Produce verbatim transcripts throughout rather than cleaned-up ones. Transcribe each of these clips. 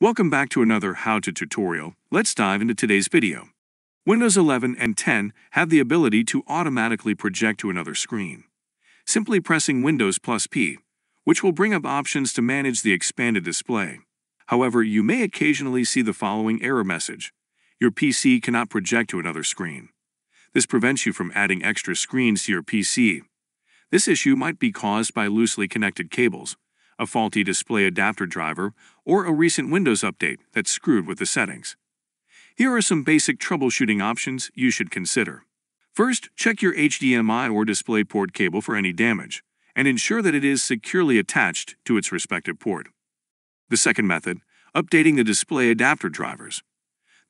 Welcome back to another how-to tutorial. Let's dive into today's video. Windows eleven and ten have the ability to automatically project to another screen. Simply pressing Windows plus P, which will bring up options to manage the expanded display. However, you may occasionally see the following error message. Your P C cannot project to another screen. This prevents you from adding extra screens to your P C. This issue might be caused by loosely connected cables, a faulty display adapter driver, or a recent Windows update that screwed with the settings. Here are some basic troubleshooting options you should consider. First, check your H D M I or Display Port cable for any damage, and ensure that it is securely attached to its respective port. The second method, updating the display adapter drivers.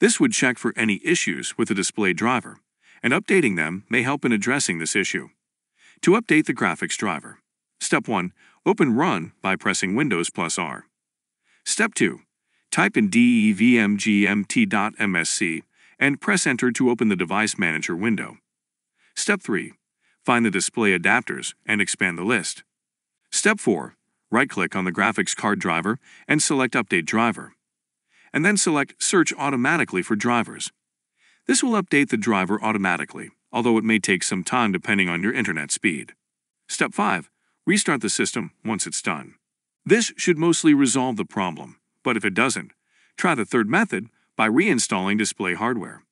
This would check for any issues with the display driver, and updating them may help in addressing this issue. To update the graphics driver, Step one. Open Run by pressing Windows plus R. Step two. Type in dev m g m t dot m s c and press Enter to open the Device Manager window. Step three. Find the display adapters and expand the list. Step four. Right-click on the graphics card driver and select Update Driver. And then select Search Automatically for Drivers. This will update the driver automatically, although it may take some time depending on your internet speed. Step five. Restart the system once it's done. This should mostly resolve the problem, but if it doesn't, try the third method by reinstalling display hardware.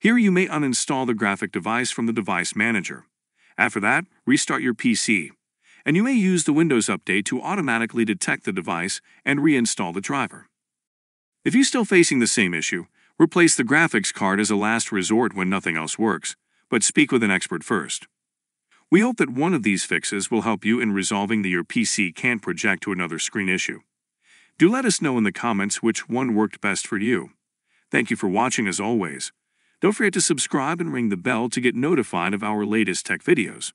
Here you may uninstall the graphic device from the Device Manager. After that, restart your P C, and you may use the Windows Update to automatically detect the device and reinstall the driver. If you're still facing the same issue, replace the graphics card as a last resort when nothing else works, but speak with an expert first. We hope that one of these fixes will help you in resolving the your P C can't project to another screen issue. Do let us know in the comments which one worked best for you. Thank you for watching as always. Don't forget to subscribe and ring the bell to get notified of our latest tech videos.